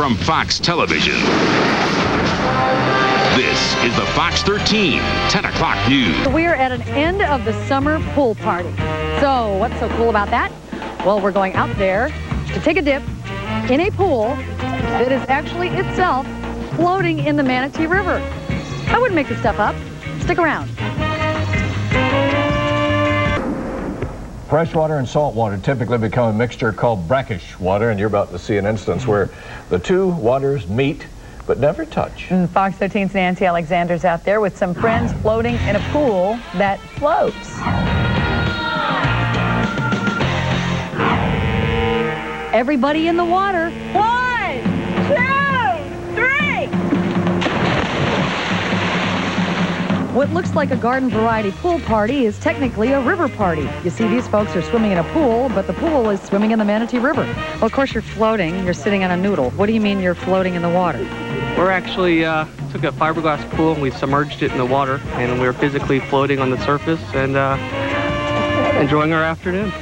From Fox Television, this is the Fox 13 10 o'clock news. We're at an end of the summer pool party. So what's so cool about that? Well, we're going out there to take a dip in a pool that is actually itself floating in the Manatee River. I wouldn't make this stuff up. Stick around. Freshwater and saltwater typically become a mixture called brackish water, and you're about to see an instance where the two waters meet but never touch. And Fox 13's Nancy Alexander's out there with some friends floating in a pool that floats. Everybody in the water. 1, 2, 3. What looks like a garden variety pool party is technically a river party. You see, these folks are swimming in a pool, but the pool is swimming in the Manatee River. Well, of course, you're floating. You're sitting on a noodle. What do you mean you're floating in the water? We're actually took a fiberglass pool and we submerged it in the water, and we're physically floating on the surface and enjoying our afternoon.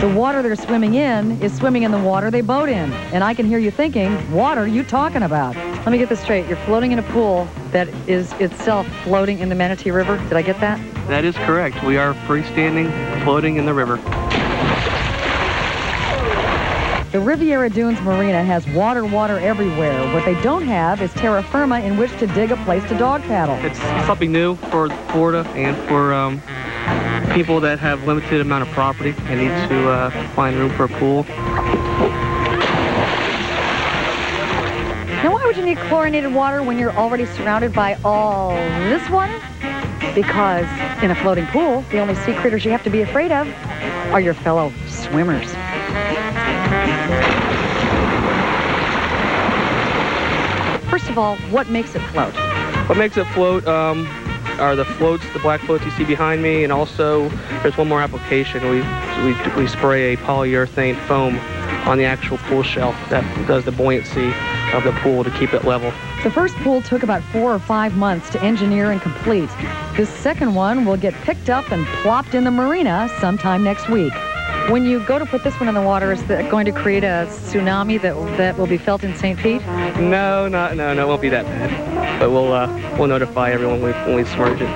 The water they're swimming in is swimming in the water they boat in. And I can hear you thinking, what are you talking about? Let me get this straight. You're floating in a pool that is itself floating in the Manatee River. Did I get that? That is correct. We are freestanding, floating in the river. The Riviera Dunes Marina has water everywhere. What they don't have is terra firma in which to dig a place to dog paddle. It's something new for Florida and for people that have limited amount of property and need to find room for a pool. Now, why would you need chlorinated water when you're already surrounded by all this water? Because in a floating pool, the only sea critters you have to be afraid of are your fellow swimmers. First of all, what makes it float? What makes it float? Are the floats, the black floats you see behind me, and also there's one more application. We spray a polyurethane foam on the actual pool shell that does the buoyancy of the pool to keep it level. The first pool took about 4 or 5 months to engineer and complete. This second one will get picked up and plopped in the marina sometime next week. When you go to put this one in the water, is that going to create a tsunami that will be felt in St. Pete? No, it won't be that bad. But we'll notify everyone when we submerge it.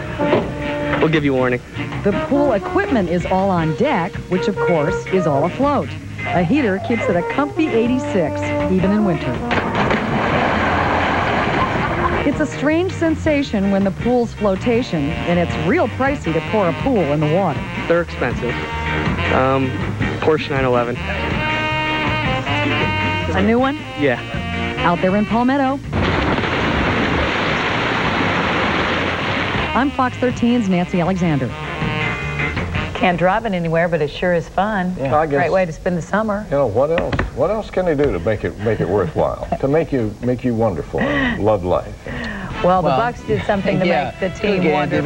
We'll give you warning. The pool equipment is all on deck, which of course is all afloat. A heater keeps it a comfy 86, even in winter. It's a strange sensation when the pool's flotation, and it's real pricey to pour a pool in the water. They're expensive. Porsche 911. A new one? Yeah. Out there in Palmetto. I'm Fox 13's Nancy Alexander. Can't drive it anywhere, but it sure is fun. Yeah, I guess, great way to spend the summer. You know, what else can they do to make it worthwhile? To make you wonderful and love life. Well, the Bucks did something to make the team wonderful.